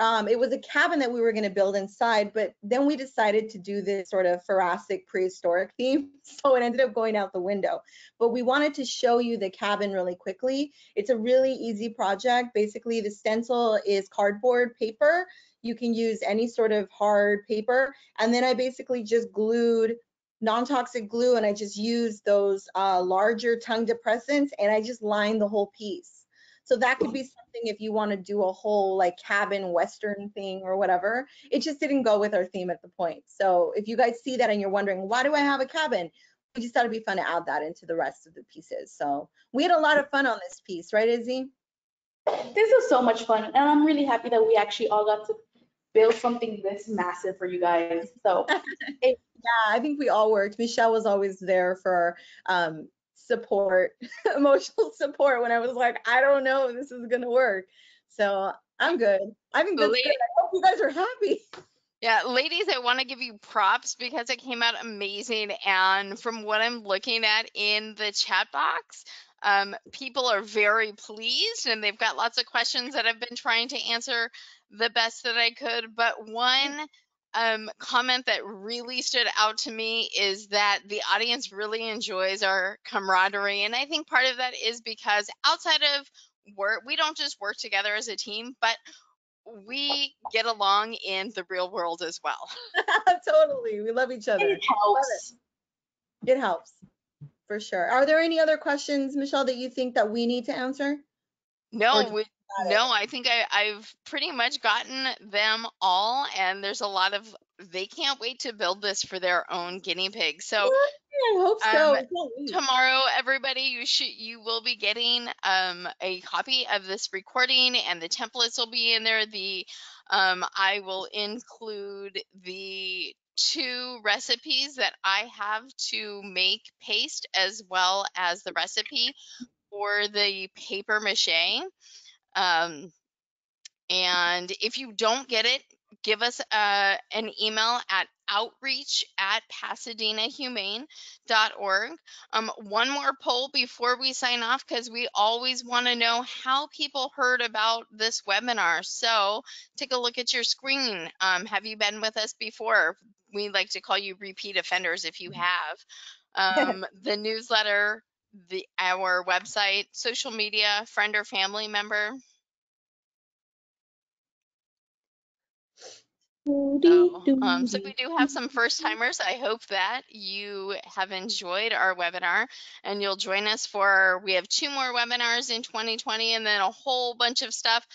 It was a cabin that we were going to build inside, but then we decided to do this sort of Jurassic prehistoric theme, so it ended up going out the window. But we wanted to show you the cabin really quickly. It's a really easy project. Basically, the stencil is cardboard paper. You can use any sort of hard paper, and then I basically just glued non-toxic glue, and I just used those larger tongue depressants, and I just lined the whole piece. So that could be something if you want to do a whole like cabin Western thing or whatever. It just didn't go with our theme at the point. So if you guys see that and you're wondering, why do I have a cabin? We just thought it'd be fun to add that into the rest of the pieces. So we had a lot of fun on this piece, right, Izzy? This was so much fun. And I'm really happy that we actually all got to build something this massive for you guys. So yeah, I think we all worked. Michelle was always there for support, emotional support when I was like, I don't know if this is gonna work. So I'm good. I think that's good. I hope you guys are happy. Yeah, ladies, I want to give you props because it came out amazing. And from what I'm looking at in the chat box, people are very pleased and they've got lots of questions that I've been trying to answer the best that I could. But one comment that really stood out to me is that the audience really enjoys our camaraderie. And I think part of that is because outside of work, we don't just work together as a team, but we get along in the real world as well. Totally. We love each other. It helps. It helps for sure. Are there any other questions, Michelle, that you think that we need to answer? No, I think I've pretty much gotten them all, and there's a lot of, they can't wait to build this for their own guinea pigs. So yeah, I hope so. Tomorrow, everybody, you will be getting a copy of this recording, and the templates will be in there. The I will include the two recipes that I have to make paste, as well as the recipe for the paper mache. And if you don't get it, give us an email at outreach@PasadenaHumane.org. One more poll before we sign off, because we always want to know how people heard about this webinar. So take a look at your screen. Have you been with us before? We like to call you repeat offenders if you have. The newsletter, our website, social media, friend or family member. So we do have some first timers. I hope that you have enjoyed our webinar and you'll join us for, we have 2 more webinars in 2020 and then a whole bunch of stuff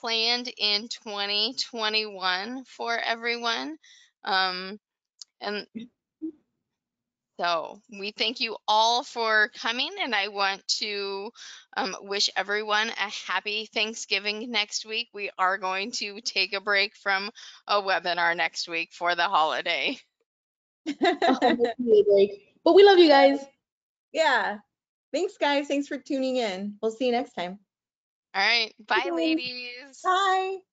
planned in 2021 for everyone. And so we thank you all for coming, and I want to wish everyone a happy Thanksgiving next week. We are going to take a break from a webinar next week for the holiday. But we love you guys. Yeah. Thanks, guys. Thanks for tuning in. We'll see you next time. All right. Bye, ladies. Bye.